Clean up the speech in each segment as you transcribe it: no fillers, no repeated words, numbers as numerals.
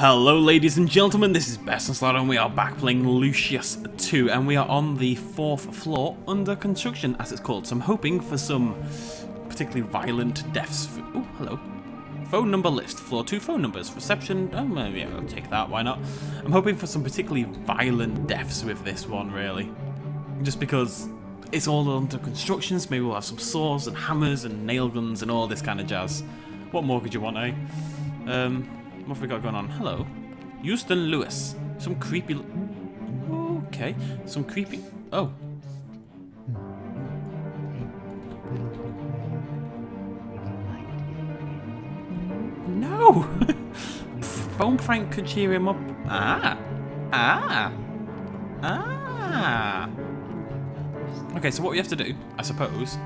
Hello ladies and gentlemen, this is BestInSlot and we are back playing Lucius 2 and we are on the 4th floor under construction, as it's called, so I'm hoping for some particularly violent deaths. Oh, hello. Phone number list, floor 2 phone numbers, reception, yeah, I'll take that, why not? I'm hoping for some particularly violent deaths with this one, really. Just because it's all under construction, so maybe we'll have some saws and hammers and nail guns and all this kind of jazz. What more could you want, eh? What have we got going on? Hello. Houston Lewis. Some creepy... Okay. Some creepy... Oh. No! Phone prank could cheer him up. Ah! Ah! Ah! Okay, so what we have to do, I suppose...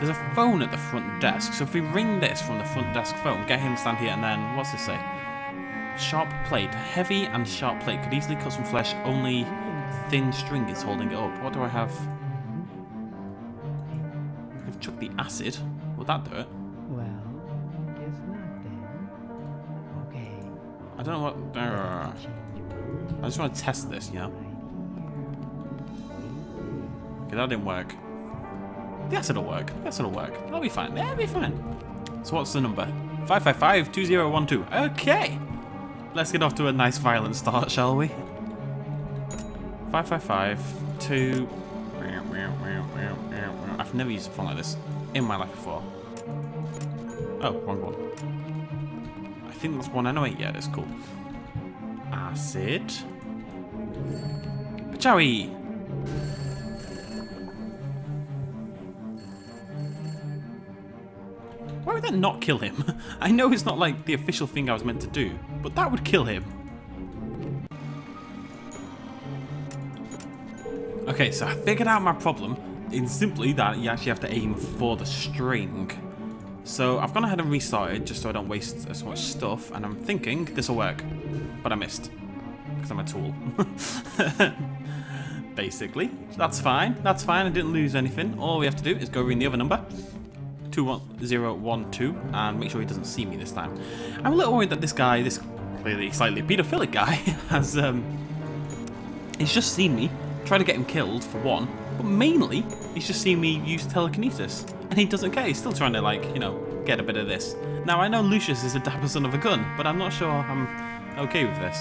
There's a phone at the front desk, so if we ring this from the front desk phone, get him to stand here, and then, what's this say? Sharp plate. Heavy and sharp plate. Could easily cut some flesh, only thin string is holding it up. What do I have? I could chuck the acid. Would that do it? Well, guess not then. Okay. I don't know what... I just want to test this, you know? Okay, that didn't work. The acid will work. The acid will work. That'll be fine. That'll be fine. So what's the number? 555-2012. Okay. Let's get off to a nice violent start, shall we? 555-2... I've never used a phone like this in my life before. Oh, wrong one. I think that's 108. Yeah, that's cool. Acid. Pachawi! Why would that not kill him? I know it's not like the official thing I was meant to do, but that would kill him. Okay, so I figured out my problem in simply that you actually have to aim for the string. So I've gone ahead and restarted just so I don't waste as much stuff, and I'm thinking this will work, but I missed because I'm a tool. Basically, that's fine. That's fine. I didn't lose anything. All we have to do is go ring the other number. 21012, and make sure he doesn't see me this time. I'm a little worried that this guy, this clearly slightly pedophilic guy, has he's just seen me try to get him killed for one, but mainly he's just seen me use telekinesis, and he doesn't care. He's still trying to, like, you know, get a bit of this. Now I know Lucius is a dapper son of a gun, but I'm not sure I'm okay with this.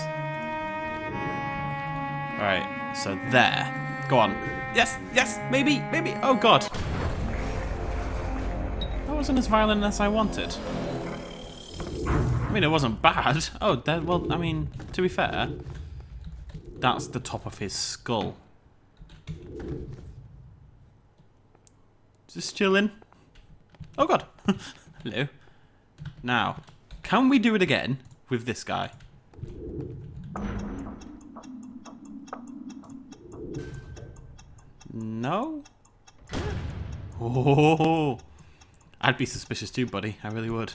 All right, so there. Go on. Yes, yes, maybe, maybe. Oh God. Wasn't as violent as I wanted. I mean, it wasn't bad. Oh, well, I mean, to be fair, that's the top of his skull. Just chilling. Oh God. Hello. Now, can we do it again with this guy? No. Oh. I'd be suspicious too, buddy. I really would.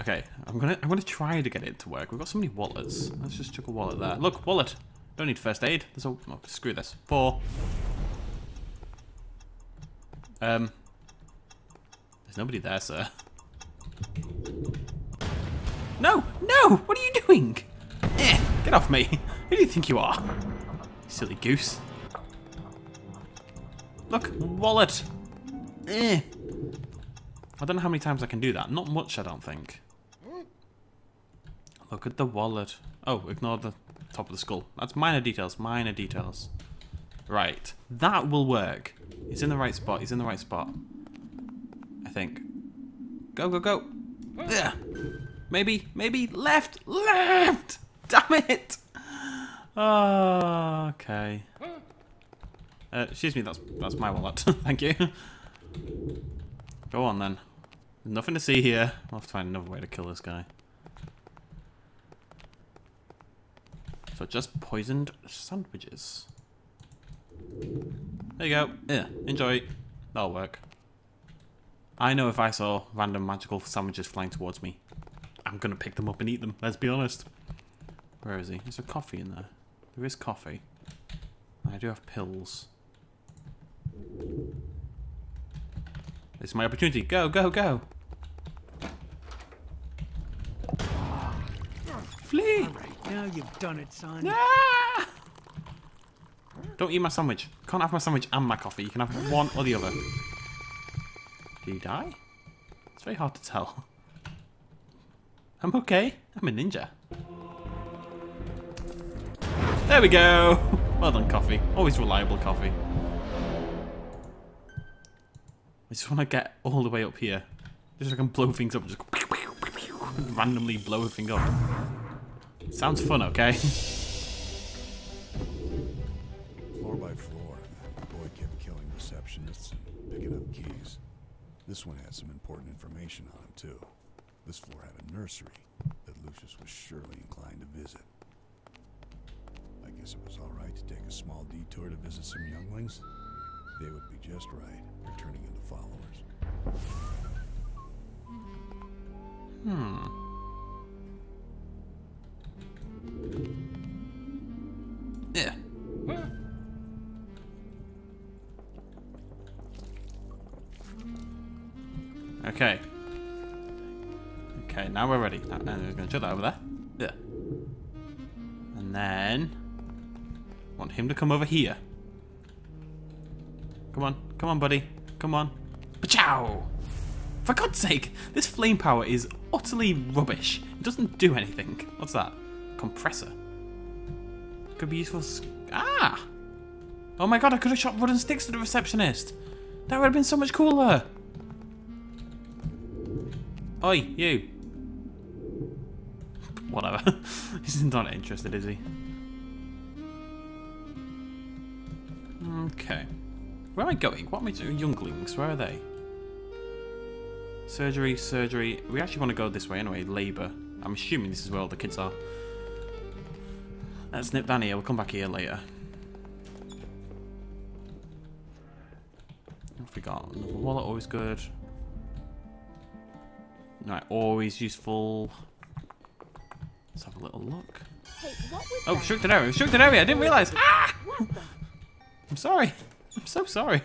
Okay, I'm gonna try to get it to work. We've got so many wallets. Let's just chuck a wallet there. Look, wallet. Don't need first aid. There's a... Oh, screw this. 4. There's nobody there, sir. No, no. What are you doing? Eh, get off me. Who do you think you are? Silly goose. Look, wallet. Eh. I don't know how many times I can do that. Not much, I don't think. Look at the wallet. Oh, ignore the top of the skull. That's minor details, minor details. Right. That will work. He's in the right spot. He's in the right spot. I think. Go, go, go. Ugh. Maybe, maybe. Left, left. Damn it. Oh, okay. Excuse me, that's my wallet. Thank you. Go on then. Nothing to see here. I'll have to find another way to kill this guy. So just poisoned sandwiches. There you go. Yeah, enjoy. That'll work. I know if I saw random magical sandwiches flying towards me, I'm gonna pick them up and eat them. Let's be honest. Where is he? There's a coffee in there. There is coffee. I do have pills. This is my opportunity. Go, go, go. Flee! All right, now you've done it, son. Ah! Don't eat my sandwich. Can't have my sandwich and my coffee. You can have one or the other. Do you die? It's very hard to tell. I'm okay. I'm a ninja. There we go. Well done, coffee. Always reliable coffee. I just want to get all the way up here. Just so I can blow things up. Just randomly blow a thing up. Sounds fun, okay? Floor by floor, the boy kept killing receptionists and picking up keys. This one had some important information on him, too. This floor had a nursery that Lucius was surely inclined to visit. I guess it was all right to take a small detour to visit some younglings. They would be just right, returning into followers. Yeah. Okay. Okay, now we're ready. Now we're gonna shut that over there. Yeah. And then want him to come over here. Come on, come on, buddy. Come on. Pachow! For God's sake, this flame power is utterly rubbish. It doesn't do anything. What's that? Compressor. Could be useful. Ah! Oh my god, I could have shot wooden sticks to the receptionist. That would have been so much cooler. Oi, you. Whatever. He's not interested, is he? Okay. Where am I going? What am I doing? Younglings, where are they? Surgery, surgery. We actually want to go this way anyway. Labour. I'm assuming this is where all the kids are. Let's nip down here. We'll come back here later. I forgot. Another wallet, always good. Right, always useful. Let's have a little look. Hey, what was that? Restricted area. Restricted area. I didn't realise. Ah! I'm sorry. I'm so sorry.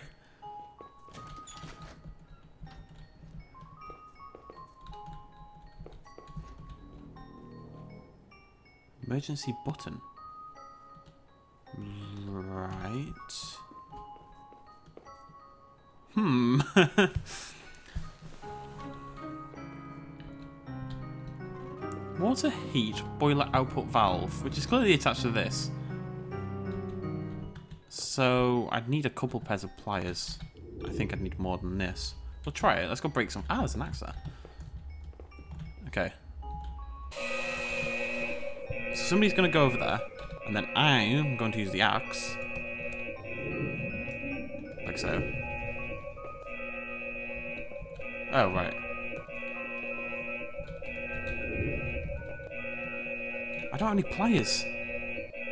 Emergency button. Right. Water heat boiler output valve, which is clearly attached to this. So I'd need a couple pairs of pliers. I think I'd need more than this. We'll try it. Let's go break some. Ah, there's an axe there. Okay. So somebody's going to go over there, and then I'm going to use the axe. Like so. Oh, right. I don't have any pliers.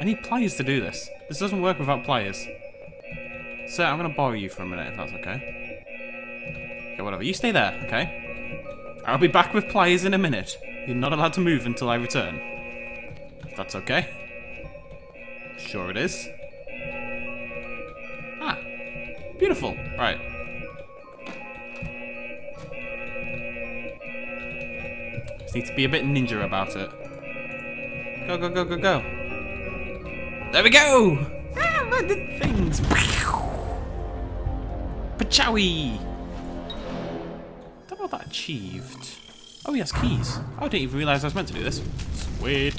I need pliers to do this. This doesn't work without pliers. So I'm going to borrow you for a minute, if that's okay. Okay, whatever. You stay there, okay? I'll be back with pliers in a minute. You're not allowed to move until I return. That's okay. Sure it is. Ah, beautiful. Right. Just need to be a bit ninja about it. Go, go, go, go, go. There we go. Ah, I did things. Pachowie. Don't know what that achieved. Oh, he has keys. Oh, I didn't even realise I was meant to do this. Sweet.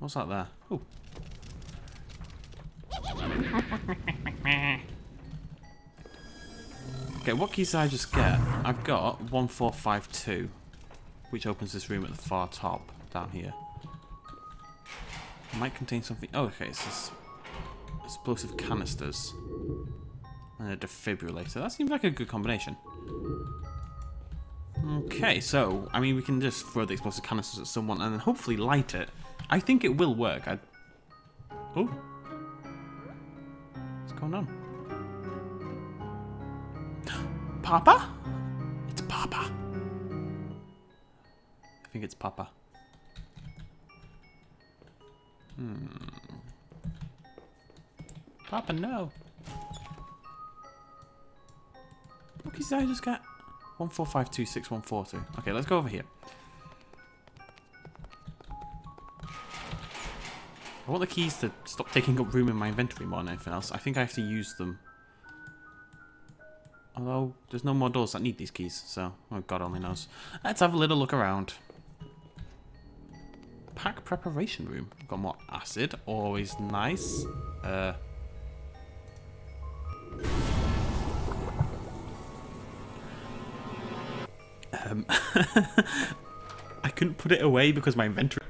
What's that there? Oh. Okay, what keys did I just get? I've got 1452, which opens this room at the far top, down here. It might contain something. Oh, okay, it's this explosive canisters and a defibrillator. That seems like a good combination. Okay, so, I mean, we can just throw the explosive canisters at someone and then hopefully light it. I think it will work. Oh. What's going on? Papa? It's Papa. I think it's Papa. Papa, no. What did I just get? 14526142. Okay, let's go over here. I want the keys to stop taking up room in my inventory more than anything else. I think I have to use them. Although, there's no more doors that need these keys, so... Oh, God only knows. Let's have a little look around. Pack preparation room. We've got more acid. Always nice. I couldn't put it away because my inventory...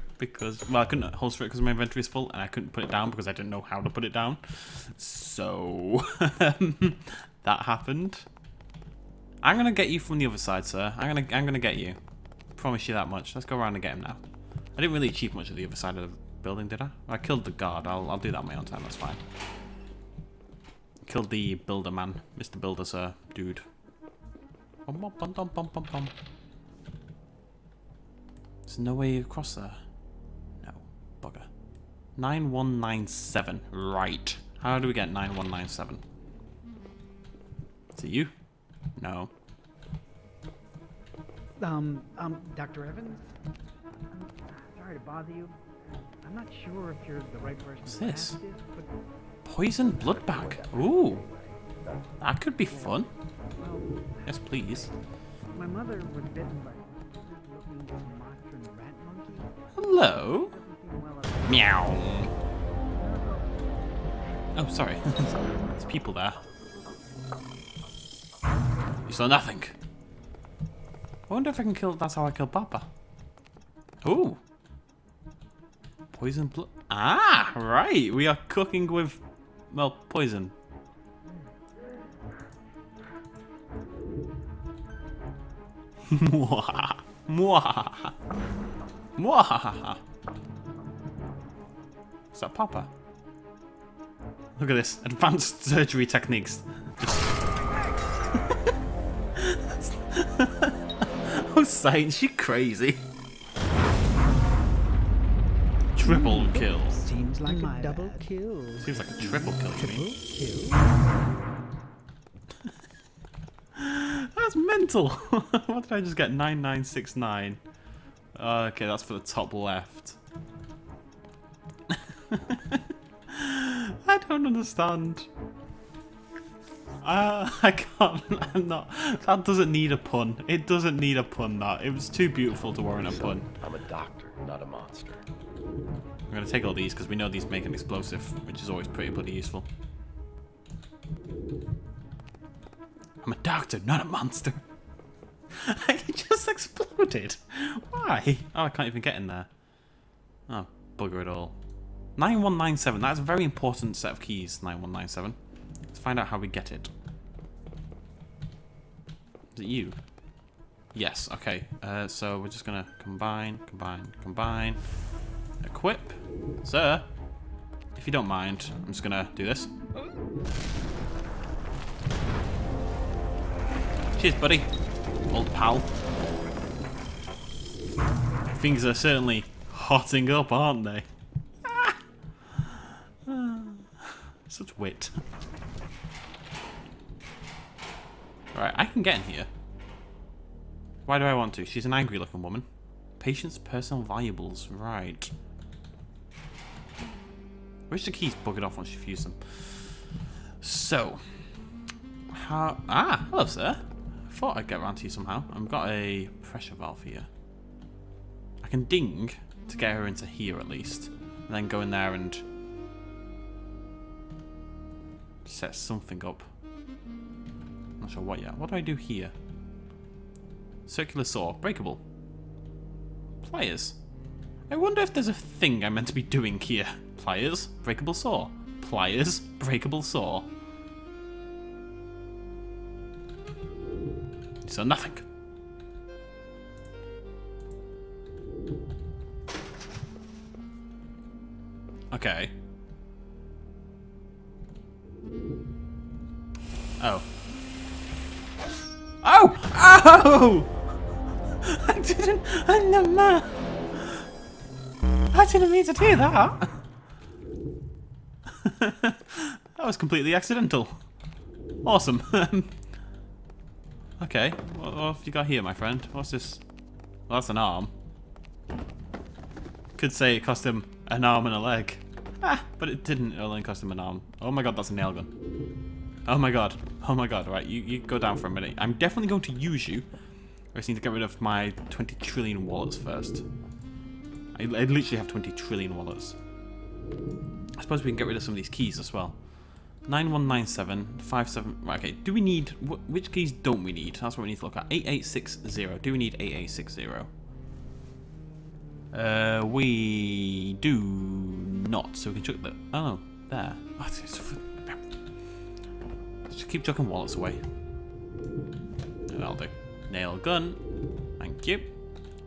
Well, I couldn't holster it because my inventory is full, and I couldn't put it down because I didn't know how to put it down. So... that happened. I'm gonna get you from the other side, sir. I'm gonna get you. Promise you that much. Let's go around and get him now. I didn't really achieve much of the other side of the building, did I? I killed the guard. I'll do that on my own time. That's fine. Killed the builder man, Mr. Builder, sir, dude. There's no way across there. No, bugger. 9197. Right. How do we get 9197? To you? No. Dr. Evans? I'm sorry to bother you. I'm not sure if you're the right person. What's this? Poison blood bag. Ooh. That could be fun. Yes, please. My mother was bitten by a rat monkey. Hello? Meow. Oh, sorry. There's people there. You saw nothing. I wonder if I can kill... That's how I killed Papa. Ooh. Poison blood. Ah, right. We are cooking with... Well, poison. Mwahaha. Mwahaha. Mwahaha. Is that Papa? Look at this. Advanced surgery techniques. Oh, science, you crazy. Triple kill. Seems like a double kill. Seems like a triple kill, you mean? Kill. That's mental. What did I just get? 9969. Okay, that's for the top left. I don't understand. I can't, I'm not, that doesn't need a pun. It doesn't need a pun, that. It was too beautiful to warrant a pun. I'm a doctor, not a monster. I'm going to take all these because we know these make an explosive, which is always pretty bloody useful. I'm a doctor, not a monster. It just exploded. Why? Oh, I can't even get in there. Oh, bugger it all. 9197, that's a very important set of keys, 9197. Let's find out how we get it. Is it you? Yes, okay. So we're just gonna combine. Equip. Sir, if you don't mind, I'm just gonna do this. Cheers, buddy. Old pal. Things are certainly hotting up, aren't they? Such wit. Alright, I can get in here. Why do I want to? She's an angry looking woman. Patient's personal valuables. Right. I wish the keys buggered off once you fuse them. So. How... Ah, hello, sir. I thought I'd get around to you somehow. I've got a pressure valve here. I can ding to get her into here at least. And then go in there and... set something up. Not sure what yet. What do I do here? Circular saw. Breakable. Pliers. I wonder if there's a thing I'm meant to be doing here. Pliers. Breakable saw. Pliers. Breakable saw. So nothing. Okay. Oh. Oh! Oh! I didn't mean to do that! That was completely accidental. Awesome. Okay, what have you got here, my friend? What's this? Well, that's an arm. Could say it cost him an arm and a leg. Ah, but it didn't. It only cost him an arm. Oh my god, that's a nail gun. Oh my god. Oh my god. Alright, you go down for a minute. I'm definitely going to use you. I just need to get rid of my 20 trillion wallets first. I literally have 20 trillion wallets. I suppose we can get rid of some of these keys as well. 9197, 57... Right, okay, do we need... Which keys don't we need? That's what we need to look at. 8860. Do we need 8860? We do not. So we can chuck the... Oh, there. Let's just keep chucking wallets away. That'll do. Nail gun. Thank you.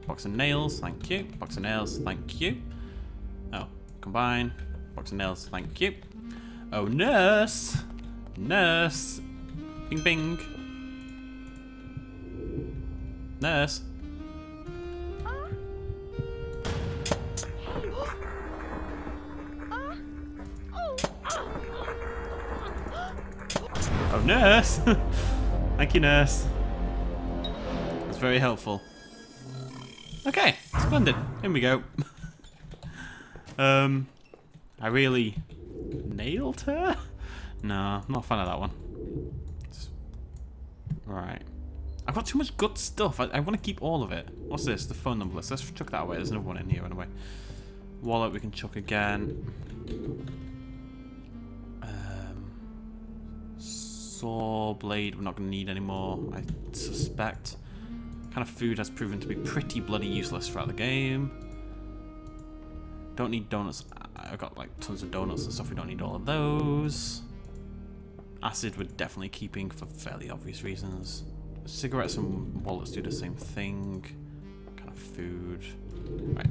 Box of nails. Thank you. Box of nails. Thank you. Oh, combine. Box of nails. Thank you. Oh, nurse! Nurse! Bing bing! Nurse! Oh, nurse! Thank you, nurse. That's very helpful. Okay, splendid. Here we go. I really... nailed her? No, I'm not a fan of that one. Just... Right. I've got too much good stuff. I want to keep all of it. What's this? The phone number list. Let's chuck that away. There's another one in here anyway. Wallet we can chuck again. Saw blade we're not going to need anymore, I suspect. Kind of food has proven to be pretty bloody useless throughout the game. Don't need donuts. I've got like tons of donuts and stuff, we don't need all of those. Acid we're definitely keeping for fairly obvious reasons. Cigarettes and wallets do the same thing. Kind of food. Right.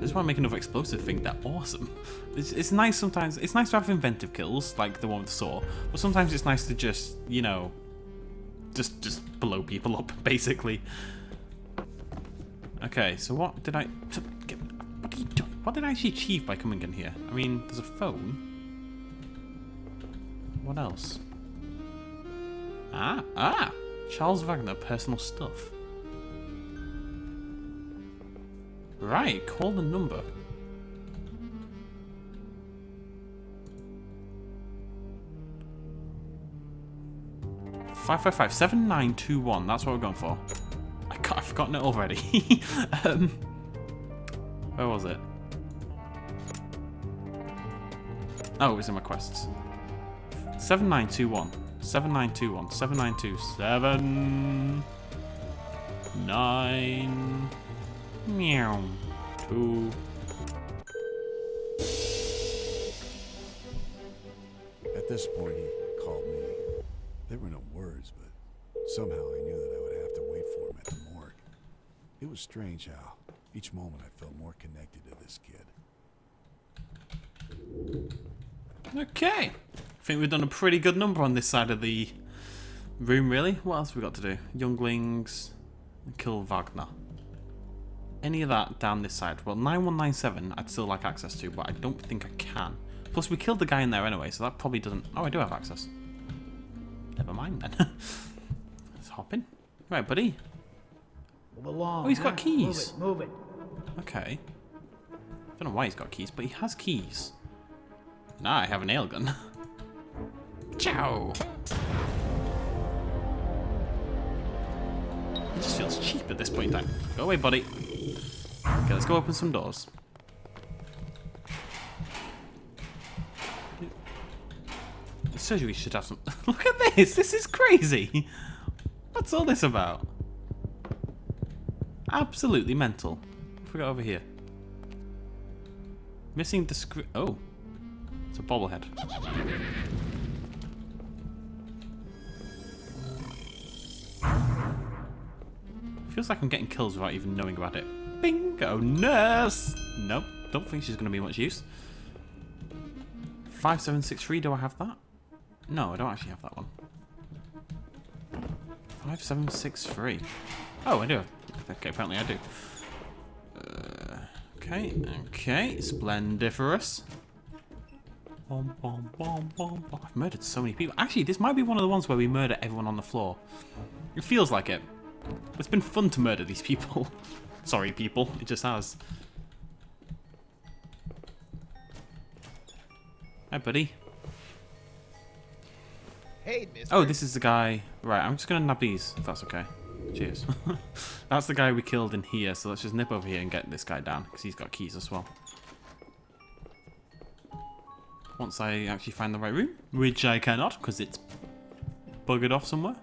This is why I make another explosive thing, they're awesome. It's nice sometimes, it's nice to have inventive kills, like the one with the saw, but sometimes it's nice to just, you know, just blow people up, basically. Okay, so what did I... What are you doing? What did I actually achieve by coming in here? I mean, there's a phone. What else? Ah! Charles Wagner, personal stuff. Right, call the number. $555 7921. That's what we're going for. I've forgotten it already. Where was it? Oh, it was in my quests. 7921. 7921. 7927. 9. Meow. 2. At this point, he called me. There were no words, but somehow I knew that I would have to wait for him at the morning. It was strange how, each moment I felt more connected to this kid. Okay. I think we've done a pretty good number on this side of the room, really. What else have we got to do? Younglings. Kill Wagner. Any of that down this side. Well, 9197 I'd still like access to, but I don't think I can. Plus, we killed the guy in there anyway, so that probably doesn't... Oh, I do have access. Never mind, then. Let's hop in. Right, buddy. Along, oh, he's got keys. Move it, move it. Okay. Don't know why he's got keys, but he has keys. Now I have a nail gun. Ciao. It just feels cheap at this point in time. Go away, buddy. Okay, let's go open some doors. The surgery should have some... Look at this. This is crazy. What's all this about? Absolutely mental. What have we got over here? Missing the screw. Oh. It's a bobblehead. Feels like I'm getting kills without even knowing about it. Bingo, nurse! Nope, don't think she's going to be much use. 5763, do I have that? No, I don't actually have that one. 5763. Oh, I do. Okay, apparently I do. Okay, splendiferous. Bom, bom, bom, bom, bom. I've murdered so many people. Actually, this might be one of the ones where we murder everyone on the floor. It feels like it. It's been fun to murder these people. Sorry, people. It just has. Hi, buddy. Hey, mister. Oh, this is the guy. Right, I'm just going to nab these, if that's okay. Cheers. That's the guy we killed in here, so let's just nip over here and get this guy down, because he's got keys as well. Once I actually find the right room, which I cannot, because it's buggered off somewhere.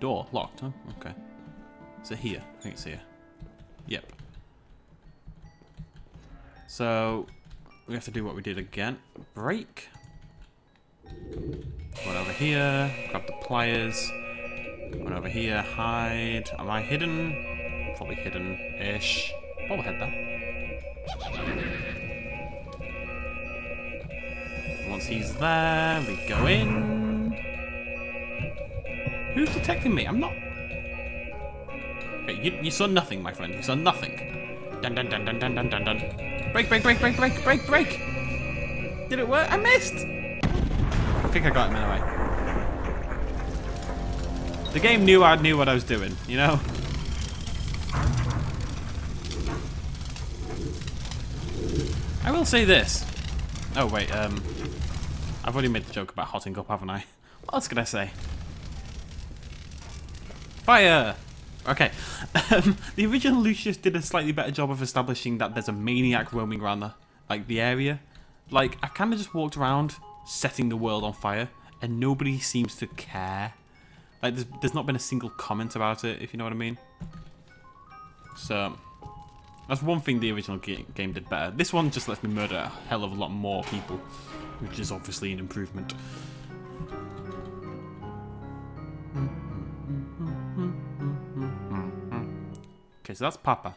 Door locked, huh? Okay. So here, I think it's here. Yep. So, we have to do what we did again. Break. Went over here, grab the pliers. Went over here, hide. Am I hidden? I'm probably hidden-ish. Bob ahead there. Once he's there, we go in. Who's detecting me? I'm not... Okay, you saw nothing, my friend. You saw nothing. Dun dun dun dun dun dun dun dun. Break, break, break, break, break, break, break! Did it work? I missed! I think I got him in a way. The game knew I knew what I was doing, you know? I will say this. Oh, wait, I've already made the joke about hotting up, haven't I? What else could I say? Fire! Okay, the original Lucius did a slightly better job of establishing that there's a maniac roaming around the area. Like, I kind of just walked around setting the world on fire, and nobody seems to care. Like, there's not been a single comment about it, if you know what I mean. So, that's one thing the original game did better. This one just lets me murder a hell of a lot more people, which is obviously an improvement. Okay, so that's Papa.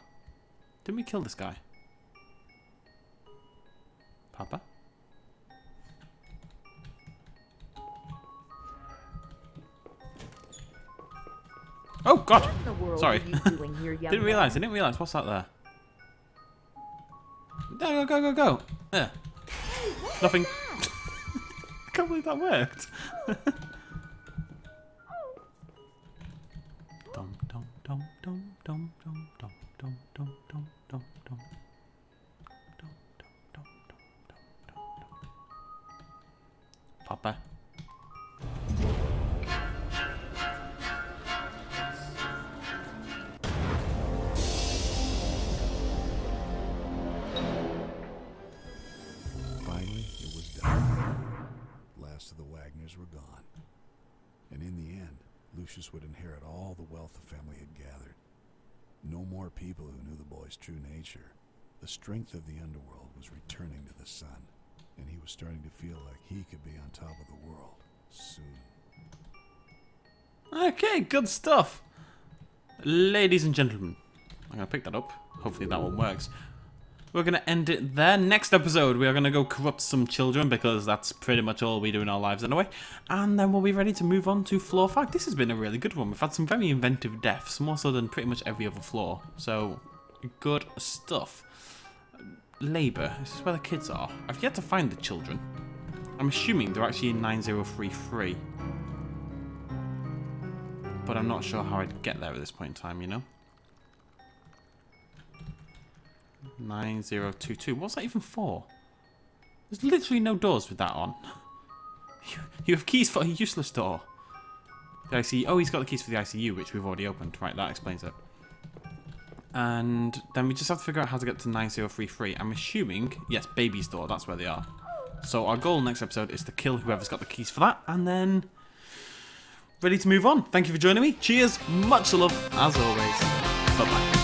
Didn't we kill this guy? Papa? Oh, God! Sorry. Didn't realise. What's that there? Go, go, go, go! There. Nothing. I can't believe that worked. Papa. Finally, it was done. Last of the Wagners were gone. And in the end, Lucius would inherit all the wealth the family had gathered. No more people who knew the boy's true nature. The strength of the underworld was returning to the sun, and he was starting to feel like he could be on top of the world soon. Okay, good stuff. Ladies and gentlemen, I'm going to pick that up. Hopefully that one works. We're going to end it there. Next episode, we are going to go corrupt some children, because that's pretty much all we do in our lives anyway. And then we'll be ready to move on to floor 5. This has been a really good one. We've had some very inventive deaths, more so than pretty much every other floor. So, good stuff. Labour. This is where the kids are. I've yet to find the children. I'm assuming they're actually in 9033. But I'm not sure how I'd get there at this point in time, you know? 9022. What's that even for? There's literally no doors with that on. You have keys for a useless door. The ICU. Oh, he's got the keys for the ICU, which we've already opened. Right, that explains it. And then we just have to figure out how to get to 9033. I'm assuming, yes, baby's door. That's where they are. So our goal next episode is to kill whoever's got the keys for that, and then ready to move on. Thank you for joining me. Cheers. Much love, as always. Bye-bye.